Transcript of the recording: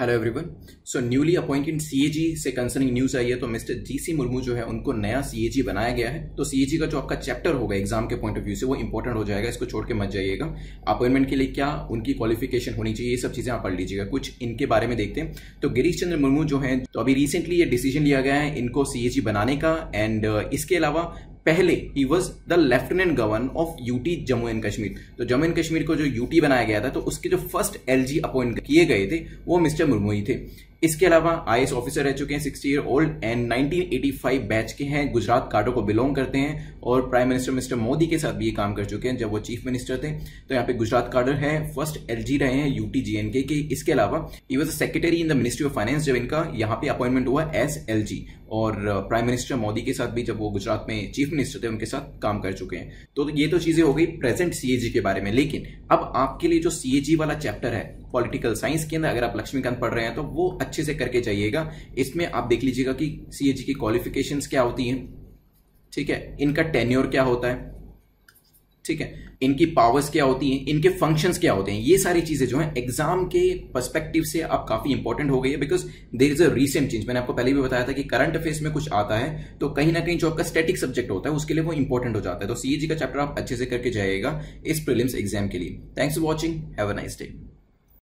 Hello everyone. So newly appointed CAG से concerning news आई है। तो मिस्टर जीसी मुर्मू जो है उनको नया सीएजी बनाया गया है। तो सीएजी का जो आपका चैप्टर होगा एग्जाम के पॉइंट ऑफ व्यू से वो इंपॉर्टेंट हो जाएगा, इसको छोड़ के मत जाइएगा। अपॉइंटमेंट के लिए क्या उनकी क्वालिफिकेशन होनी चाहिए, ये सब चीज़ें आप पढ़ लीजिएगा। कुछ इनके बारे में देखते हैं। तो गिरीश चंद्र मुर्मू जो है, तो अभी रिसेंटली ये डिसीजन लिया गया है इनको सीएजी बनाने का। एंड इसके अलावा पहले ही was the lieutenant governor of UT Jammu and Kashmir. तो जम्मू एंड कश्मीर को जो यूटी बनाया गया था तो उसके जो फर्स्ट एलजी अपॉइंट किए गए थे वो मिस्टर मुर्मू ही थे। इसके अलावा आईएएस ऑफिसर रह चुके हैं, 60 ईयर ओल्ड एंड 1985 बैच के हैं, गुजरात काडो को बिलोंग करते हैं और प्राइम मिनिस्टर मिस्टर मोदी के साथ भी ये काम कर चुके हैं जब वो चीफ मिनिस्टर थे। तो यहाँ पे गुजरात काडर है, फर्स्ट एलजी रहे हैं यूटी जेएनके के। इसके अलावा he was a secretary in the ministry of finance जब इनका यहाँ पे अपॉइंटमेंट हुआ एस एलजी, और प्राइम मिनिस्टर मोदी के साथ भी जब वो गुजरात में चीफ मिनिस्टर थे उनके साथ काम कर चुके हैं। तो ये तो चीजें हो गई प्रेजेंट सीएजी के बारे में। लेकिन अब आपके लिए जो सीएजी वाला चैप्टर है पॉलिटिकल साइंस के अंदर, अगर आप लक्ष्मीकांत पढ़ रहे हैं तो वो अच्छे से करके जाइएगा। इसमें आप देख लीजिएगा कि सीएजी की क्वालिफिकेशंस क्या होती हैं, ठीक है, इनका टेन्योर क्या होता है, ठीक है, इनकी पावर्स क्या होती हैं, इनके फंक्शंस क्या होते हैं। ये सारी चीजें जो हैं एग्जाम के पर्सपेक्टिव से अब काफी इंपॉर्टेंट हो गई है, because there is a recent change. मैंने आपको पहले भी बताया था कि करंट अफेयर्स में कुछ आता है तो कहीं ना कहीं जो आपका स्टैटिक सब्जेक्ट होता है उसके लिए वो इंपॉर्टेंट हो जाता है। तो सीएजी का चैप्टर आप अच्छे से करके जाइएगा इस प्रीलिम्स एग्जाम के लिए। Thanks for watching, have a nice day.